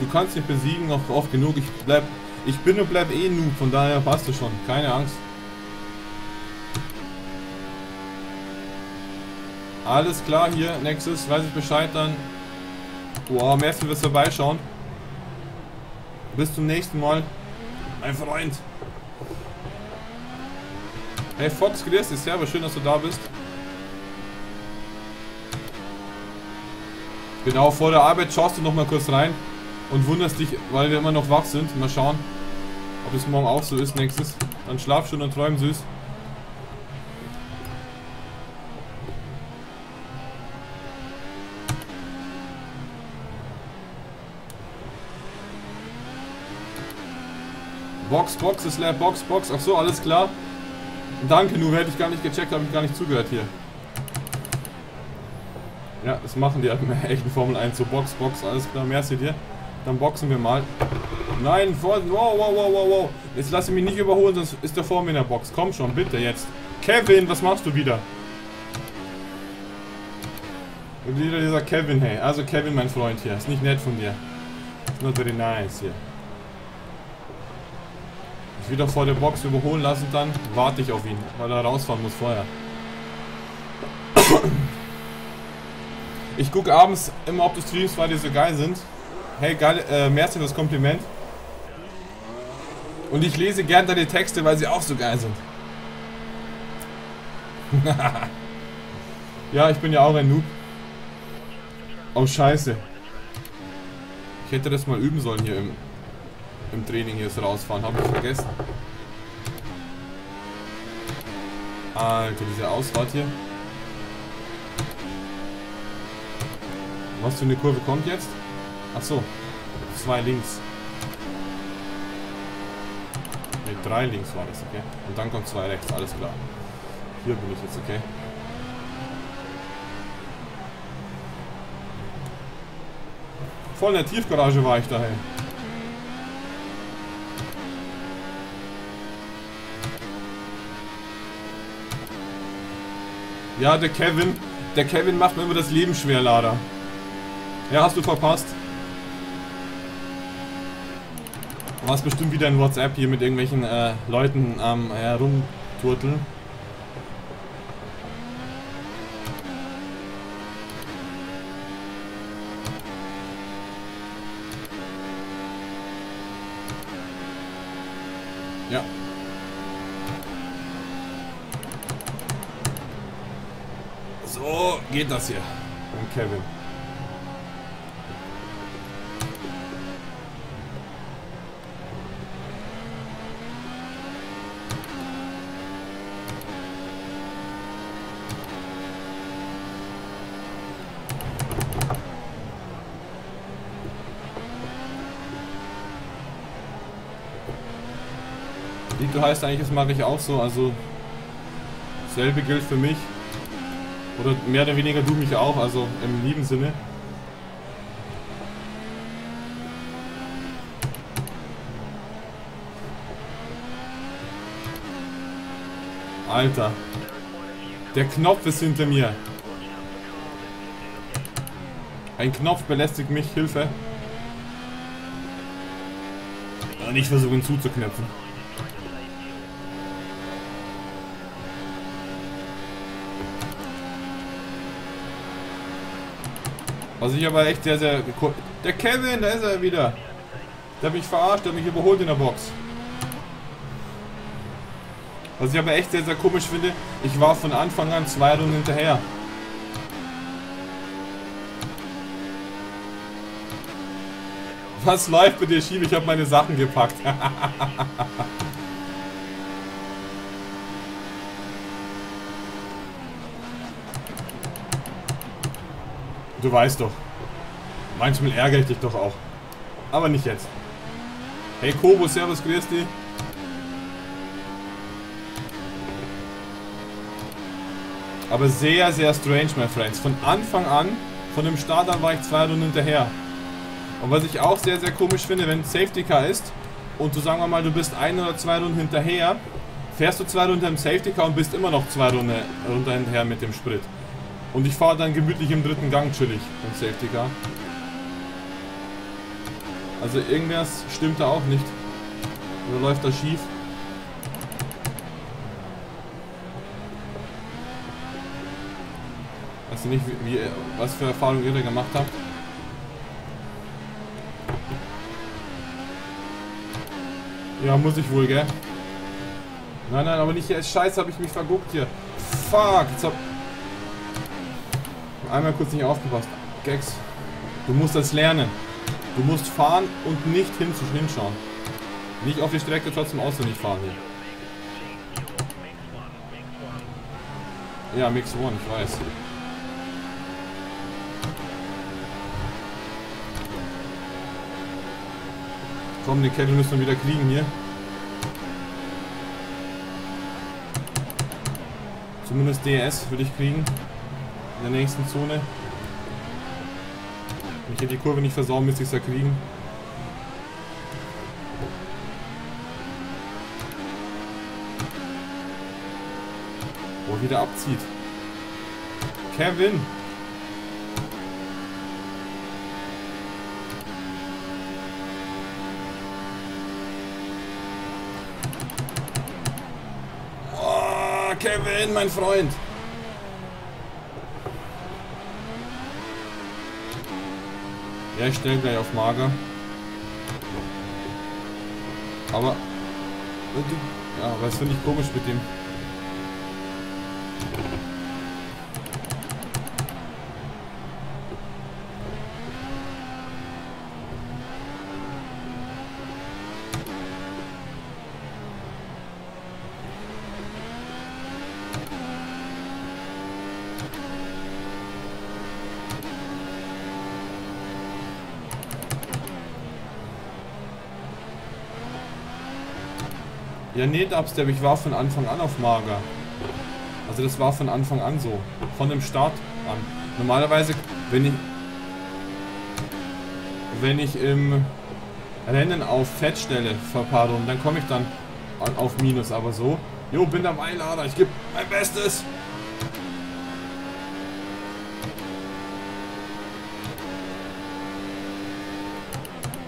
Du kannst dich besiegen auch oft genug. Ich bin und bleib eh Noob, von daher passt es schon. Keine Angst. Alles klar hier, Nexus, weiß ich Bescheid dann. Wow, am ersten wirst du vorbeischauen. Bis zum nächsten Mal, mein Freund. Hey Fox, grüß dich, servus, schön, dass du da bist. Genau, vor der Arbeit schaust du noch mal kurz rein und wunderst dich, weil wir immer noch wach sind. Mal schauen, ob es morgen auch so ist, Nächstes. Dann schlaf schon und träum süß. Box, Box, ist leer, Box, Box. Ach so, alles klar. Danke, nur hätte ich gar nicht gecheckt, habe ich gar nicht zugehört hier. Ja, das machen die halt mit echten Formel 1. So, Box, Box, alles klar, merci dir. Dann boxen wir mal. Nein, wow, wow, wow, wow, wow. Jetzt lass ich mich nicht überholen, sonst ist der vor mir in der Box. Komm schon, bitte jetzt. Kevin, was machst du wieder? Und wieder dieser Kevin, hey. Also Kevin, mein Freund hier. Ist nicht nett von dir. Ist not very nice hier. Ich wieder vor der Box überholen lassen, dann warte ich auf ihn, weil er rausfahren muss vorher. Ich gucke abends immer, ob die Streams, weil die so geil sind. Hey, geil, merci für das Kompliment. Und ich lese gerne deine Texte, weil sie auch so geil sind. Ja, ich bin ja auch ein Noob. Oh, scheiße. Ich hätte das mal üben sollen hier im Training, hier so rausfahren. Hab ich vergessen. Alter, diese Ausfahrt hier. Was für eine Kurve kommt jetzt? Ach so, 2 links. Ne, 3 links war das, okay. Und dann kommt 2 rechts, alles klar. Hier bin ich jetzt, okay. Voll in der Tiefgarage war ich dahin. Ja, der Kevin macht mir immer das Leben schwer, Lader. Ja, hast du verpasst. Du warst bestimmt wieder in WhatsApp hier mit irgendwelchen Leuten am Herumturteln. Ja. So geht das hier. Und Kevin. Du heißt eigentlich, das mache ich auch so, also dasselbe gilt für mich oder mehr oder weniger du mich auch, also im lieben Sinne. Alter, der Knopf ist hinter mir. Ein Knopf belästigt mich, Hilfe. Und ich versuche ihn zuzuknöpfen. Also ich aber echt sehr, sehr... Der Kevin, da ist er wieder. Der hat mich verarscht, der hat mich überholt in der Box. Was ich aber echt sehr, sehr komisch finde, ich war von Anfang an 2 Runden hinterher. Was läuft mit dir, Schiebe? Ich habe meine Sachen gepackt. Du weißt doch. Manchmal ärgere ich dich doch auch. Aber nicht jetzt. Hey Kobo, servus, grüß dich. Aber sehr, sehr strange, my friends. Von Anfang an, von dem Start an war ich 2 Runden hinterher. Und was ich auch sehr, sehr komisch finde, wenn Safety Car ist und du, sagen wir mal, du bist 1 oder 2 Runden hinterher, fährst du 2 Runden im Safety Car und bist immer noch 2 Runden runter hinterher mit dem Sprit. Und ich fahre dann gemütlich im 3. Gang chillig im Safety Car. Also irgendwas stimmt da auch nicht. Oder läuft das schief? Weiß ich nicht, was für Erfahrungen ihr da gemacht habt. Ja, muss ich wohl, gell? Nein, nein, aber nicht hier. Scheiße, habe ich mich verguckt hier. Fuck, jetzt hab... Einmal kurz nicht aufgepasst. Gax, du musst das lernen. Du musst fahren und nicht hinschauen. Nicht auf die Strecke, trotzdem auswendig fahren hier. Ja, Mix One, ich weiß. Komm, den Kettle müssen wir wieder kriegen hier. Zumindest DRS würde ich kriegen. In der nächsten Zone. Wenn ich hier die Kurve nicht versauen, müsste ich es ja kriegen. Oh, wieder abzieht. Kevin! Oh, Kevin, mein Freund! Ja, ich stelle gleich auf Mager. Aber... Ja, was finde ich komisch mit dem... Ja, nee, Dubstep, ich war von Anfang an auf Mager. Also das war von Anfang an so. Von dem Start an. Normalerweise, wenn ich im Rennen auf Fett stelle, verpardon, dann komme ich dann auf Minus, aber so. Jo, bin am Einlader, ich gebe mein Bestes.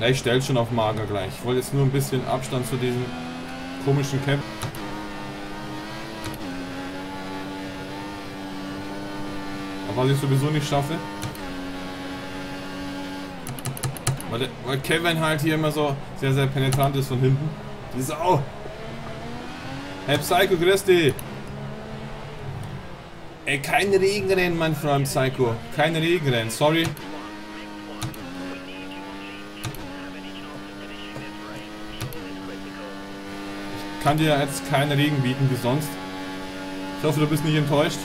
Ja, ich stelle schon auf Mager gleich. Ich wollte jetzt nur ein bisschen Abstand zu diesem... komischen Camp. Aber was ich sowieso nicht schaffe. Weil Kevin halt hier immer so sehr, sehr penetrant ist von hinten. Die Sau! Hey Psycho, grüß dich! Ey, kein Regenrennen, mein Freund Psycho. Kein Regenrennen, sorry. Ich kann dir jetzt keinen Regen bieten wie sonst. Ich hoffe, du bist nicht enttäuscht.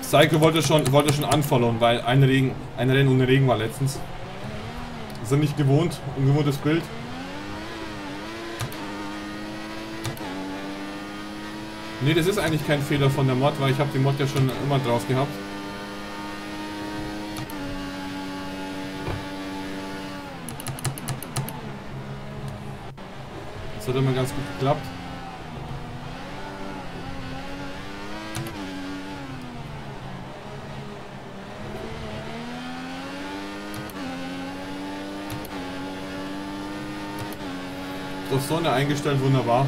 Psycho wollte schon anfollowen, weil ein Rennen ohne Regen war letztens. Ist er nicht gewohnt, ungewohntes Bild. Ne, das ist eigentlich kein Fehler von der Mod, weil ich habe die Mod ja schon immer drauf gehabt. Das hat immer ganz gut geklappt. Ist auf Sonne eingestellt, wunderbar.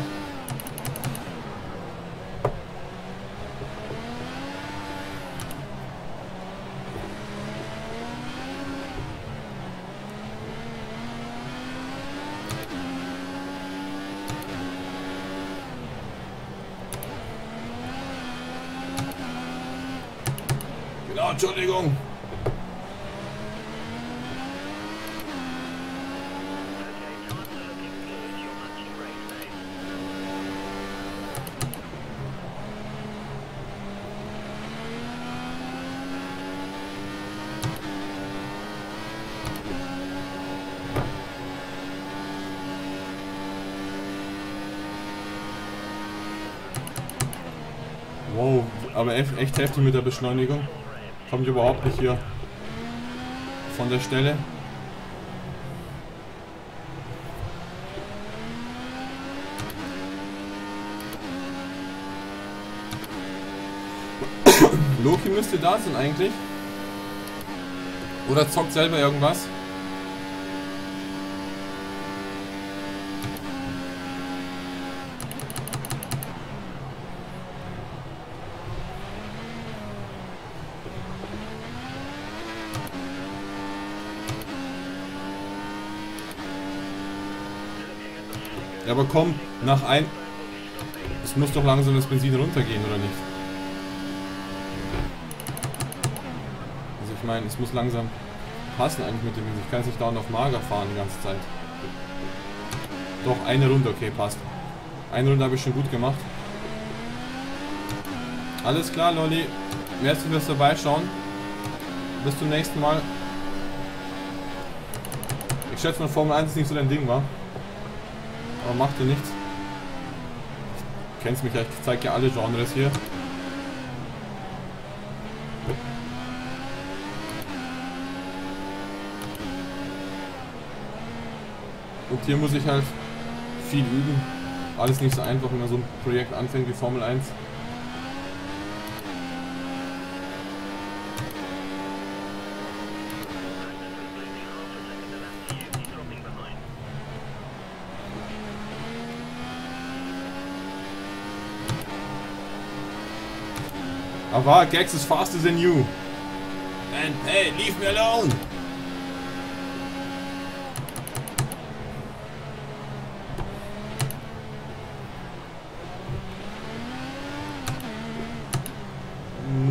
Entschuldigung. Wow, aber echt heftig mit der Beschleunigung. Kommt überhaupt nicht hier von der Stelle. Loki müsste da sein eigentlich. Oder zockt selber irgendwas. Ja, aber komm, nach ein... Es muss doch langsam das Benzin runtergehen, oder nicht? Also ich meine, es muss langsam passen eigentlich mit dem Benzin. Ich kann es nicht dauernd auf mager fahren die ganze Zeit. Doch, eine Runde, okay, passt. Eine Runde habe ich schon gut gemacht. Alles klar, Lolli. Merci fürs Vorbeischauen. Bis zum nächsten Mal. Ich schätze mal, Formel 1 ist nicht so dein Ding, wa? Aber macht dir nichts. Du kennst mich ja, ich zeige ja alle Genres hier. Und hier muss ich halt viel üben. Alles nicht so einfach, wenn man so ein Projekt anfängt wie Formel 1. Aber Gax is faster than you. And hey, leave me alone!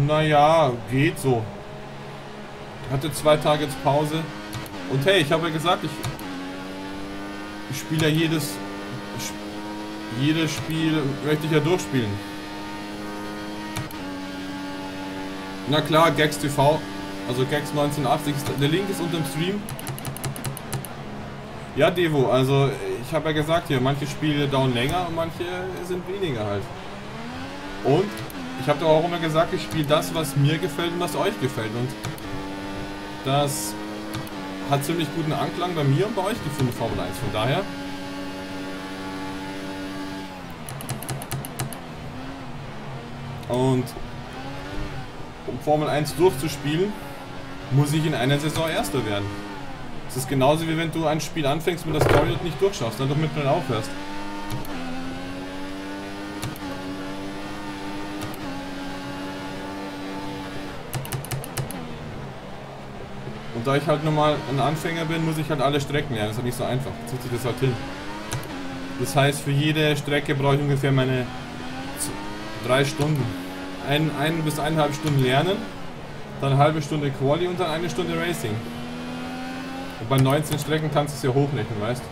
Naja, geht so. Ich hatte 2 Tage jetzt Pause. Und hey, ich habe ja gesagt, ich spiele ja jedes Spiel möchte ich ja durchspielen. Na klar, GaxTV, also Gax1980, der Link ist unterm Stream. Ja, Devo, also ich habe ja gesagt hier, manche Spiele dauern länger und manche sind weniger halt. Und ich habe doch auch immer gesagt, ich spiele das, was mir gefällt und was euch gefällt. Und das hat ziemlich guten Anklang bei mir und bei euch gefunden, Formel 1. Von daher... Und... um Formel 1 durchzuspielen, muss ich in einer Saison Erster werden. Es ist genauso wie wenn du ein Spiel anfängst mit der Story und nicht durchschaffst, dann doch mit drin aufhörst. Und da ich halt nochmal ein Anfänger bin, muss ich halt alle Strecken lernen. Das ist halt nicht so einfach. Zieht sich das halt hin. Das heißt, für jede Strecke brauche ich ungefähr meine 3 Stunden. 1 bis 1,5 Stunden lernen, dann eine halbe Stunde Quali und dann 1 Stunde Racing. Und bei 19 Strecken kannst du es ja hochrechnen, weißt du?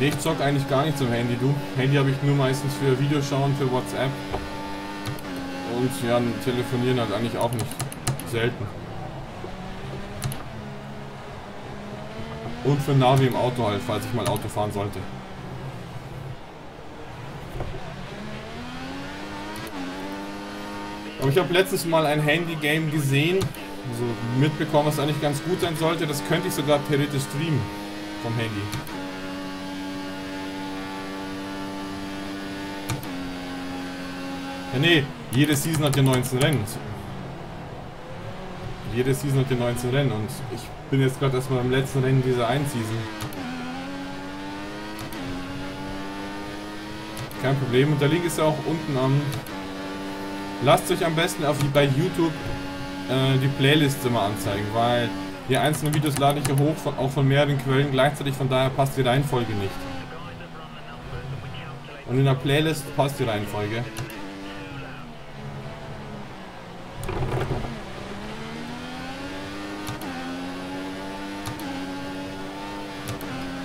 Nee, ich zock eigentlich gar nicht zum Handy, du. Handy habe ich nur meistens für Videos schauen, für WhatsApp. Und ja, telefonieren halt eigentlich auch nicht. Selten. Und für Navi im Auto halt, falls ich mal Auto fahren sollte. Aber ich habe letztes Mal ein Handy-Game gesehen, also mitbekommen, was eigentlich ganz gut sein sollte. Das könnte ich sogar theoretisch streamen vom Handy. Ja, nee, jede Season hat ja 19 Rennen. Jede Season hat ja 19 Rennen und ich bin jetzt gerade erstmal beim letzten Rennen dieser einen Season. Kein Problem. Und der Link ist ja auch unten am... Lasst euch am besten bei YouTube die Playlist immer anzeigen, weil die einzelnen Videos lade ich ja hoch, auch von mehreren Quellen gleichzeitig, von daher passt die Reihenfolge nicht. Und in der Playlist passt die Reihenfolge.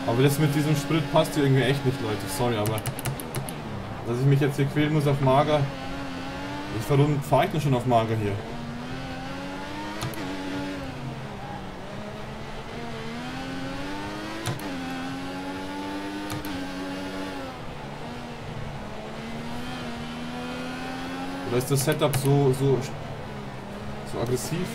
Aber das mit diesem Sprit passt hier irgendwie echt nicht, Leute. Sorry, aber... dass ich mich jetzt hier quälen muss auf mager... Warum fahre ich denn schon auf mager hier? Oder ist das Setup so aggressiv?